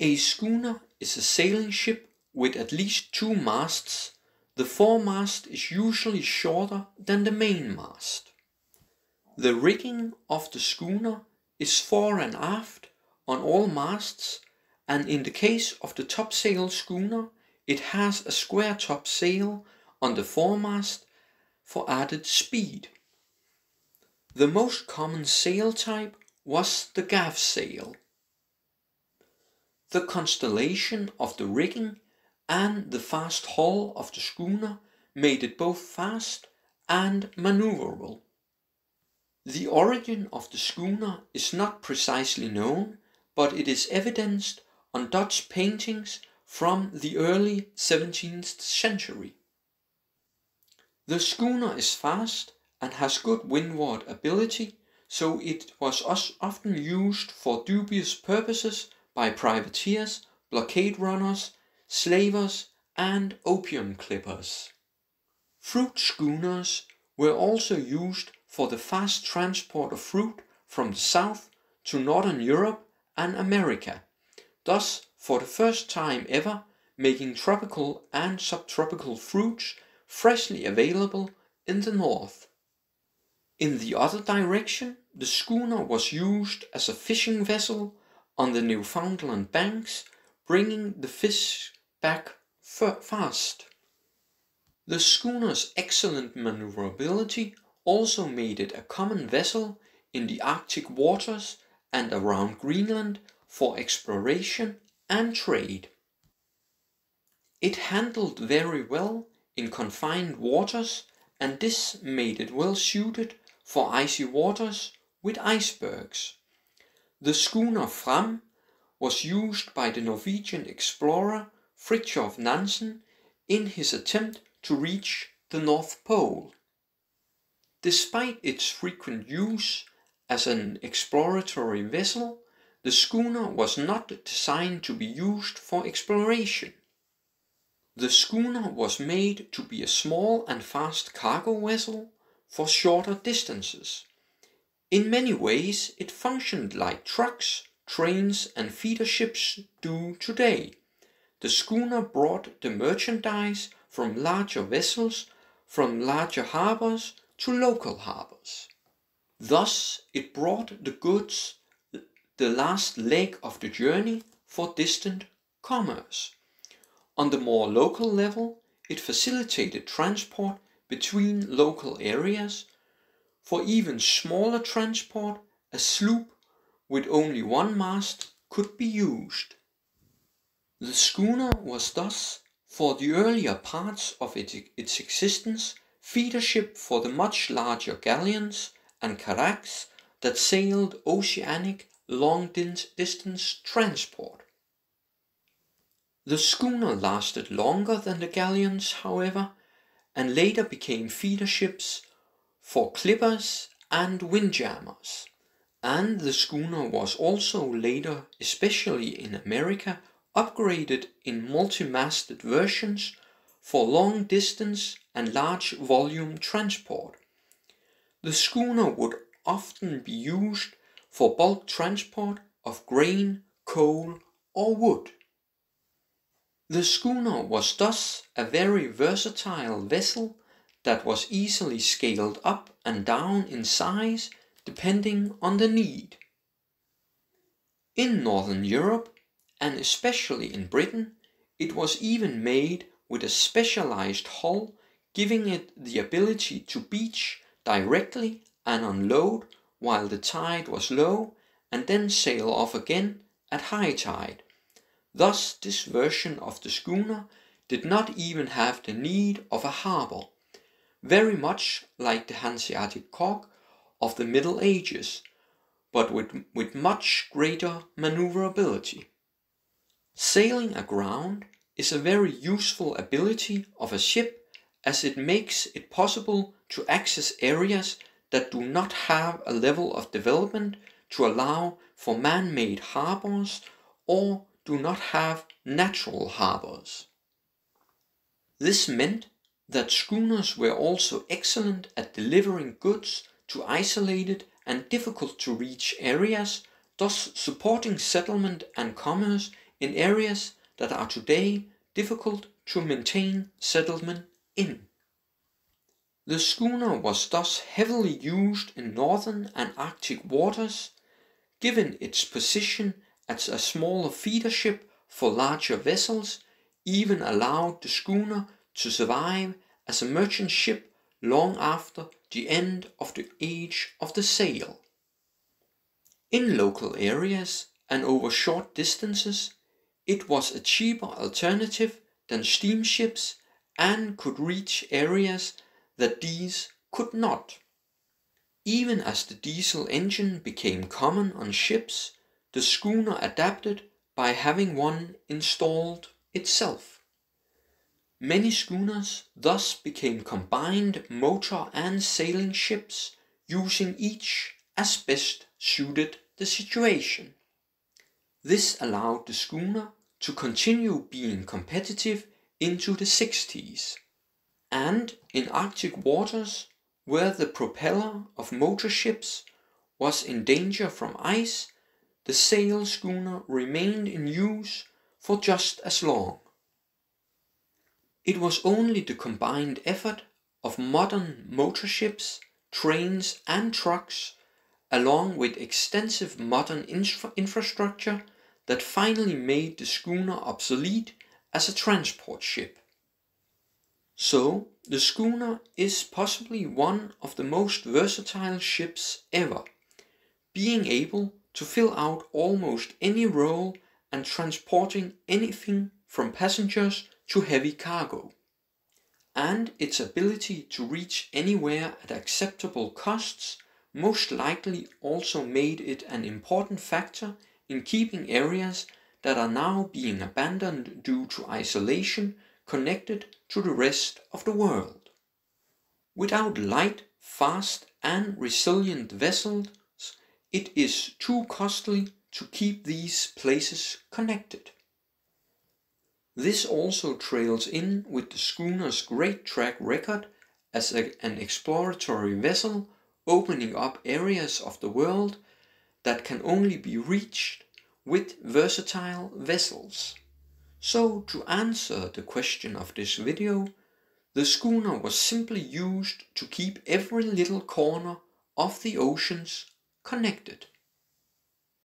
A schooner is a sailing ship with at least two masts. The foremast is usually shorter than the mainmast. The rigging of the schooner is fore and aft on all masts, and in the case of the topsail schooner, it has a square top sail on the foremast for added speed. The most common sail type was the gaff sail. The constellation of the rigging and the fast hull of the schooner made it both fast and maneuverable. The origin of the schooner is not precisely known, but it is evidenced on Dutch paintings from the early 17th century. The schooner is fast and has good windward ability, so it was often used for dubious purposes by privateers, blockade runners, slavers and opium clippers. Fruit schooners were also used for the fast transport of fruit from the south to northern Europe and America, thus for the first time ever making tropical and subtropical fruits freshly available in the north. In the other direction, the schooner was used as a fishing vessel on the Newfoundland banks, bringing the fish back fast. The schooner's excellent maneuverability also made it a common vessel in the Arctic waters and around Greenland for exploration and trade. It handled very well in confined waters, and this made it well suited for icy waters with icebergs. The schooner Fram was used by the Norwegian explorer Fridtjof Nansen in his attempt to reach the North Pole. Despite its frequent use as an exploratory vessel, the schooner was not designed to be used for exploration. The schooner was made to be a small and fast cargo vessel for shorter distances. In many ways it functioned like trucks, trains and feeder ships do today. The schooner brought the merchandise from larger vessels, from larger harbors to local harbors. Thus it brought the goods the last leg of the journey for distant commerce. On the more local level, it facilitated transport between local areas. For even smaller transport, a sloop with only one mast could be used. The schooner was thus, for the earlier parts of its existence, feeder ship for the much larger galleons and carracks that sailed oceanic long-distance transport. The schooner lasted longer than the galleons, however, and later became feeder ships for clippers and windjammers. And the schooner was also later, especially in America, upgraded in multi-masted versions for long distance and large volume transport. The schooner would often be used for bulk transport of grain, coal or wood. The schooner was thus a very versatile vessel that was easily scaled up and down in size depending on the need. In Northern Europe, and especially in Britain, it was even made with a specialized hull, giving it the ability to beach directly and unload while the tide was low and then sail off again at high tide. Thus this version of the schooner did not even have the need of a harbour, very much like the Hanseatic Cog of the Middle Ages, but with much greater maneuverability. Sailing aground is a very useful ability of a ship, as it makes it possible to access areas that do not have a level of development to allow for man-made harbours or do not have natural harbours. This meant that schooners were also excellent at delivering goods to isolated and difficult to reach areas, thus supporting settlement and commerce in areas that are today difficult to maintain settlement in. The schooner was thus heavily used in northern and Arctic waters, given its position as a smaller feeder ship for larger vessels, even allowed the schooner to survive as a merchant ship long after the end of the age of the sail. In local areas and over short distances, it was a cheaper alternative than steamships and could reach areas that these could not. Even as the diesel engine became common on ships, the schooner adapted by having one installed itself. Many schooners thus became combined motor and sailing ships, using each as best suited the situation. This allowed the schooner to continue being competitive into the 60s, and in Arctic waters where the propeller of motor ships was in danger from ice, the sail schooner remained in use for just as long. It was only the combined effort of modern motor ships, trains and trucks, along with extensive modern infrastructure, that finally made the schooner obsolete as a transport ship. So, the schooner is possibly one of the most versatile ships ever, being able to fill out almost any role and transporting anything from passengers to heavy cargo. And its ability to reach anywhere at acceptable costs most likely also made it an important factor in keeping areas that are now being abandoned due to isolation connected to the rest of the world. Without light, fast and resilient vessels, it is too costly to keep these places connected. This also trails in with the schooner's great track record as an exploratory vessel, opening up areas of the world that can only be reached with versatile vessels. So, to answer the question of this video, the schooner was simply used to keep every little corner of the oceans connected.